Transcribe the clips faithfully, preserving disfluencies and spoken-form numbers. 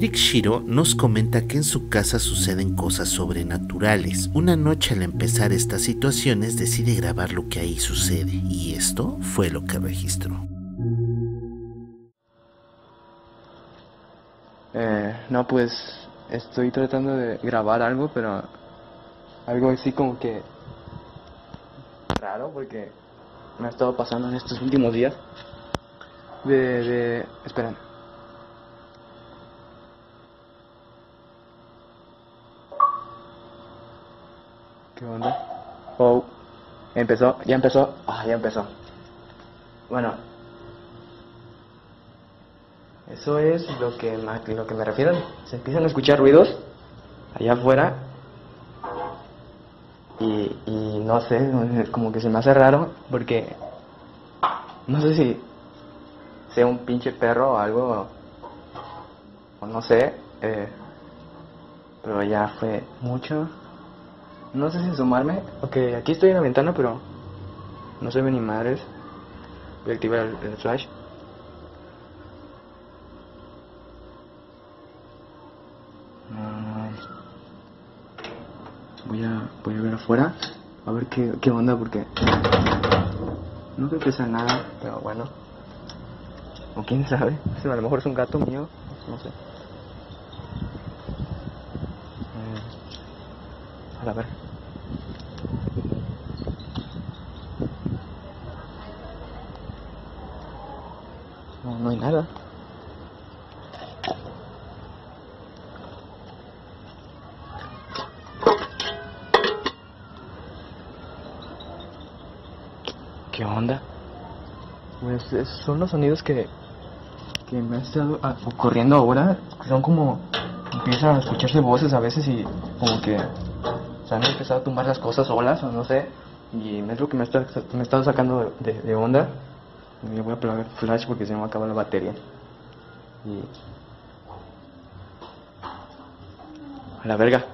Eric Shiro nos comenta que en su casa suceden cosas sobrenaturales. Una noche, al empezar estas situaciones, decide grabar lo que ahí sucede, y esto fue lo que registró. Eh, no, pues estoy tratando de grabar algo, pero algo así como que raro, porque me ha estado pasando en estos últimos días. De... de... esperen. ¿Qué onda? Oh, empezó, ya empezó, ah, ya empezó. Bueno, eso es lo que, lo que me refiero. Se empiezan a escuchar ruidos allá afuera y, y no sé, como que se me hace raro porque no sé si sea un pinche perro o algo, o no sé, eh, pero ya fue mucho. No sé si sumarme. Ok, aquí estoy en la ventana, pero no se ve ni madres. Voy a activar el, el flash. Uh, voy a voy a ver afuera, a ver qué, qué onda, porque no creo que sea nada, pero bueno. O quién sabe, a lo mejor es un gato mío, no sé. A ver. No, no hay nada. ¿Qué onda? Pues son los sonidos que que me han estado ocurriendo ahora. Son como empiezan a escucharse voces a veces y como que o sea, han empezado a tumbar las cosas solas, o no sé, y es lo que me está, me está sacando de, de onda. Yo voy a apagar el flash porque se me va a acabar la batería. Y... a la verga.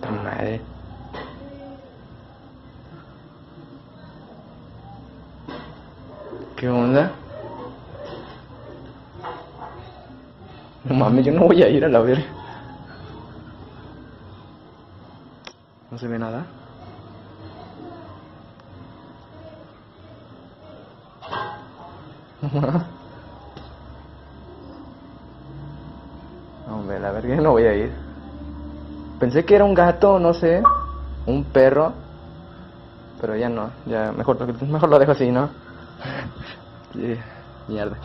¡Ta madre! ¿Qué onda? No mames, yo no voy a ir a la verga. No se ve nada. Hombre, la verga, no voy a ir. Pensé que era un gato, no sé, un perro, pero ya no, ya mejor, mejor lo dejo así, ¿no? Sí, mierda.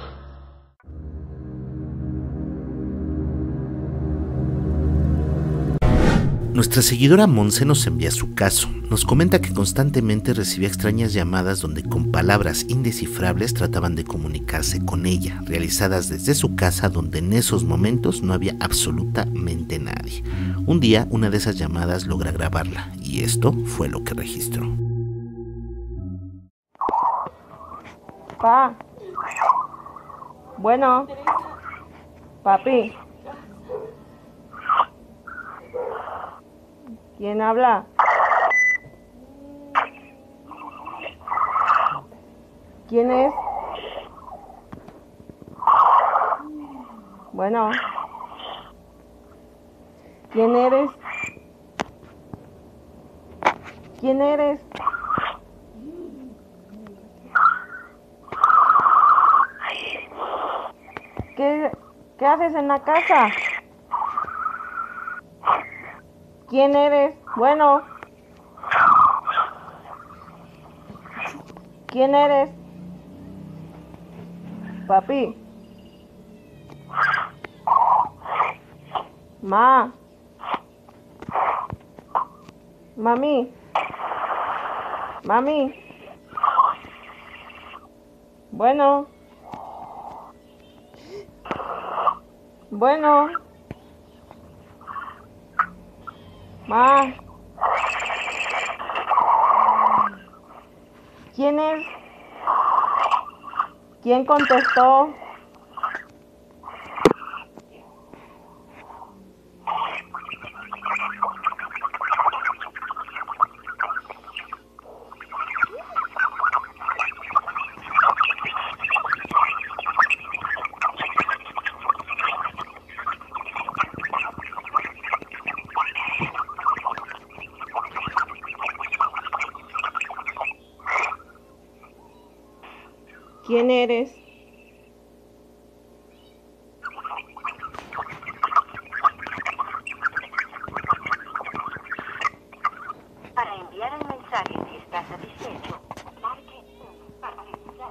Nuestra seguidora Monse nos envía su caso. Nos comenta que constantemente recibía extrañas llamadas donde con palabras indescifrables trataban de comunicarse con ella, realizadas desde su casa donde en esos momentos no había absolutamente nadie. Un día, una de esas llamadas logra grabarla y esto fue lo que registró. Pa. Bueno. Papi. ¿Quién habla? ¿Quién es? Bueno. ¿Quién eres? ¿Quién eres? ¿Qué, qué haces en la casa? ¿Quién eres? Bueno. ¿Quién eres? Papi. Ma. Mami. Mami. Bueno. Bueno. Ma. ¿Quién es? ¿Quién contestó? ¿Quién eres? Para enviar el mensaje si está satisfecho, marque uno para registrar.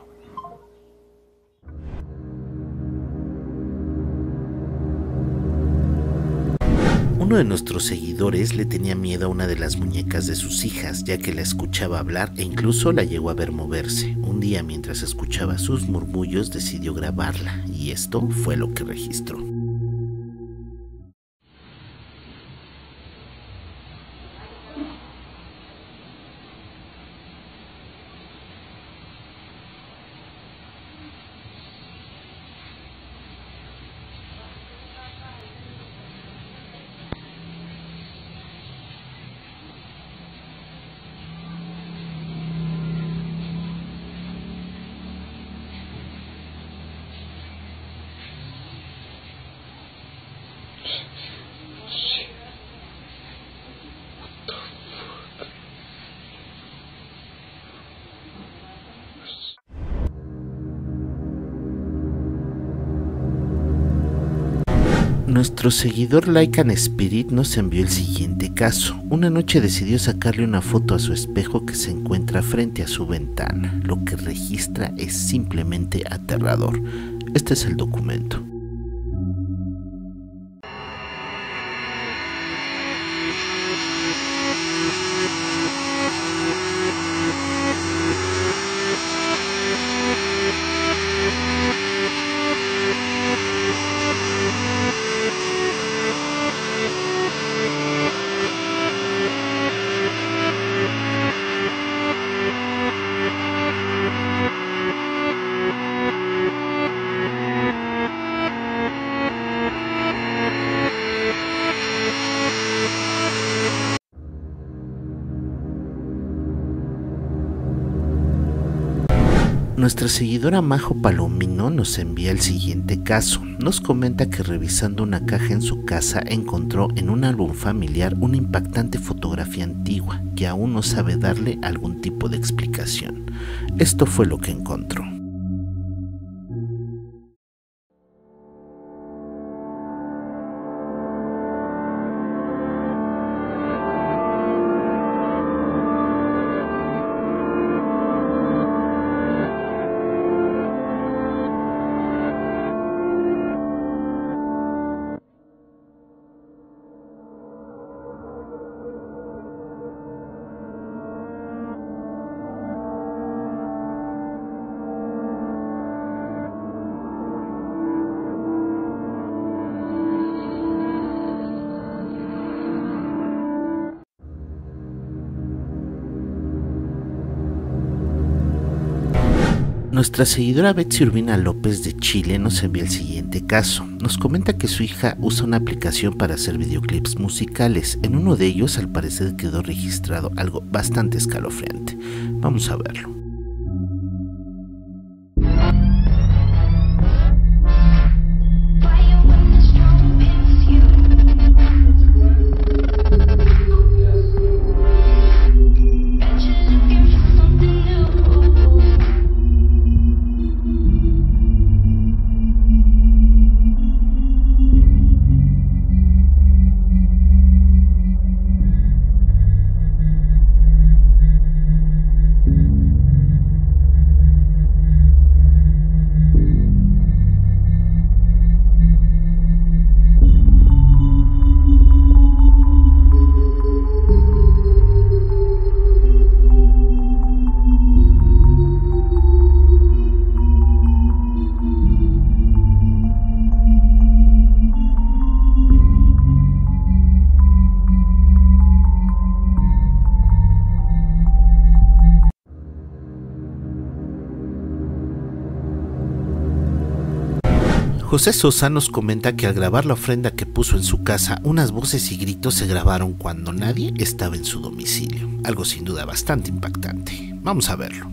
Uno de nuestros seguidores le tenía miedo a una de las muñecas de sus hijas, ya que la escuchaba hablar e incluso la llegó a ver moverse. Un día, mientras escuchaba sus murmullos, decidió grabarla, y esto fue lo que registró. Nuestro seguidor Lycan Spirit nos envió el siguiente caso. Una noche decidió sacarle una foto a su espejo que se encuentra frente a su ventana. Lo que registra es simplemente aterrador. Este es el documento. Nuestra seguidora Majo Palomino nos envía el siguiente caso. Nos comenta que revisando una caja en su casa encontró en un álbum familiar una impactante fotografía antigua que aún no sabe darle algún tipo de explicación. Esto fue lo que encontró. Nuestra seguidora Betsy Urbina López de Chile nos envía el siguiente caso. Nos comenta que su hija usa una aplicación para hacer videoclips musicales. En uno de ellos, al parecer, quedó registrado algo bastante escalofriante. Vamos a verlo. José Sosa nos comenta que al grabar la ofrenda que puso en su casa, unas voces y gritos se grabaron cuando nadie estaba en su domicilio. Algo sin duda bastante impactante. Vamos a verlo.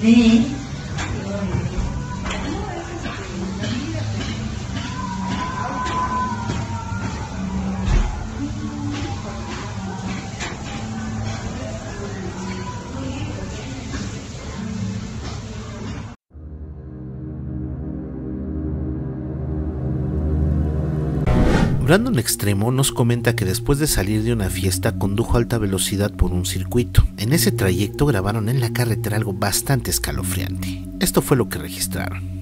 de Brandon Extremo nos comenta que después de salir de una fiesta condujo a alta velocidad por un circuito. En ese trayecto grabaron en la carretera algo bastante escalofriante. Esto fue lo que registraron.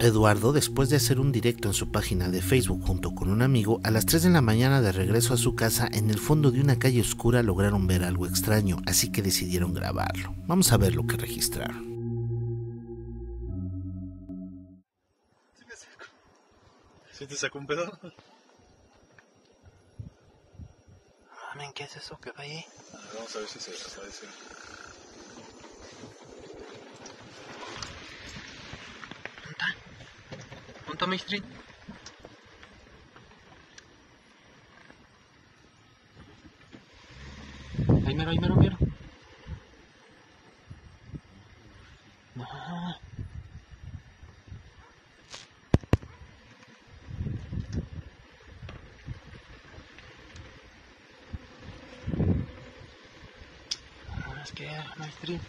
Eduardo, después de hacer un directo en su página de Facebook junto con un amigo, a las tres de la mañana de regreso a su casa, en el fondo de una calle oscura lograron ver algo extraño, así que decidieron grabarlo. Vamos a ver lo que registraron. ¿Sí me sacó? ¿Sí te sacó un pedo? Amén, ¿qué es eso que va ahí? Vamos a ver si se desaparece. ¿Dónde está Maestrín? Ahí mero, ahí mero, mero. No. No, es que Maestrín.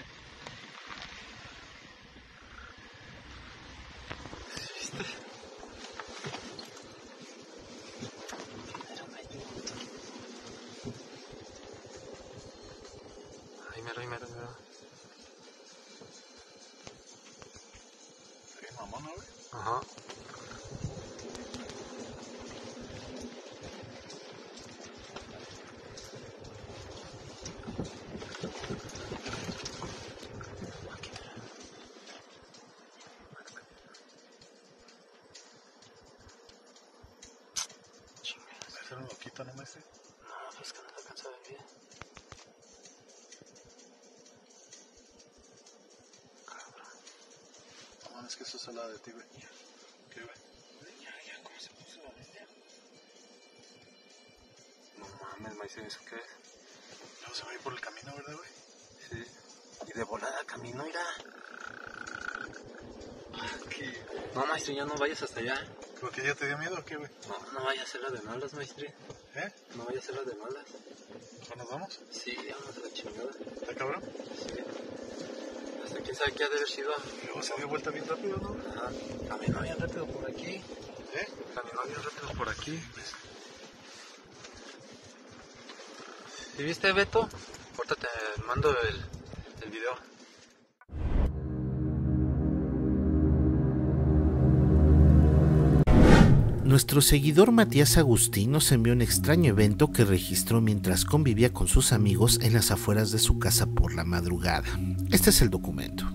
No, pues que no me alcanza de vida. Cabrón. No mames, que eso es la de ti, güey. ¿Qué, güey? Ya, ya, ¿cómo se puso la bestia? No mames, Maestro, ¿eso qué es? No, se va a ir por el camino, ¿verdad, güey? Sí. Y de volada camino irá. ¿Qué? No, Maestro, ya no vayas hasta allá. ¿Por qué ya te dio miedo o qué, güey? No, no vayas a hacer la de malas, Maestro. ¿Eh? No vayas a hacer la de malas. ¿Nos vamos? Sí, vamos a la chingada. ¿Está cabrón? Sí. Hasta quién sabe qué ha de haber sido. Luego se dio vuelta bien rápido, ¿no? Ajá. Caminó bien rápido por aquí. ¿Eh? Caminó bien rápido por aquí. ¿Sí viste, Beto? Ahorita te mando el, el video. Nuestro seguidor Matías Agustín nos envió un extraño evento que registró mientras convivía con sus amigos en las afueras de su casa por la madrugada. Este es el documento.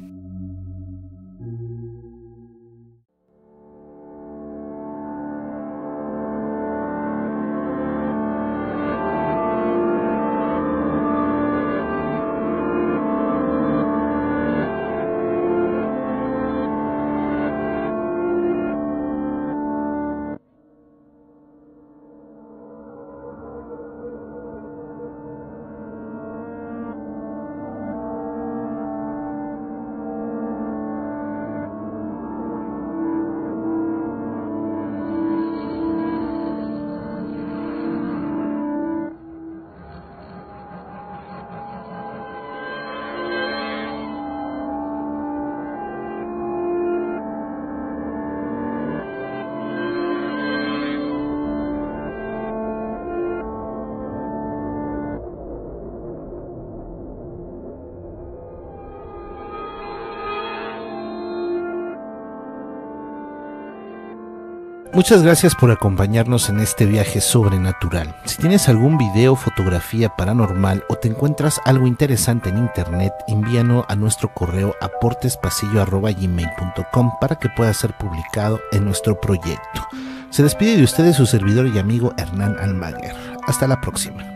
Muchas gracias por acompañarnos en este viaje sobrenatural. Si tienes algún video, fotografía paranormal o te encuentras algo interesante en internet, envíanos a nuestro correo aportespasillo arroba gmail punto com para que pueda ser publicado en nuestro proyecto. Se despide de ustedes su servidor y amigo Hernán Almaguer. Hasta la próxima.